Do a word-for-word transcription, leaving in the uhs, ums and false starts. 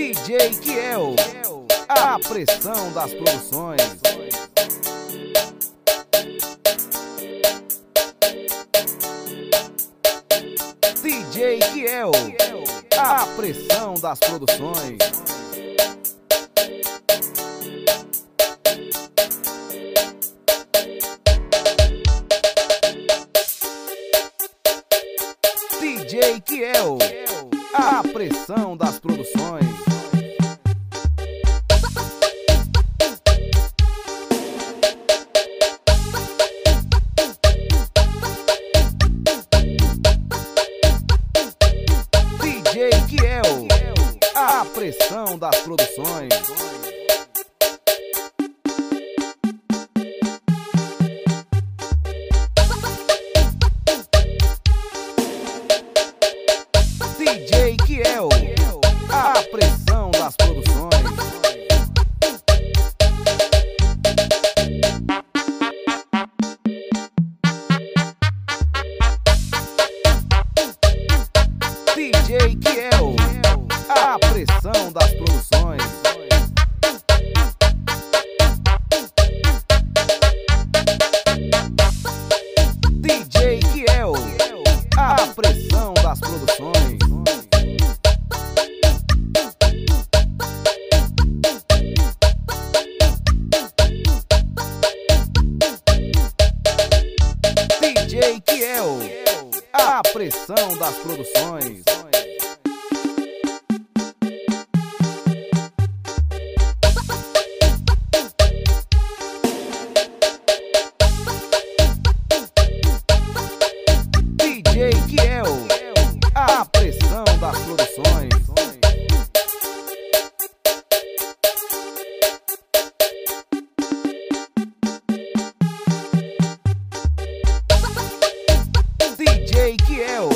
D J Kiiel, a pressão das produções. D J Kiiel, a pressão das produções. D J Kiiel, a pressão das produções. D J Kiiel, a pressão das produções. D J Kiiel, a pressão das produções. D J Kiiel, a pressão das produções. D J Kiiel, a pressão das produções. D J Kiiel, a pressão das produções. D J Kiiel, a pressão das produções. D J Kiiel,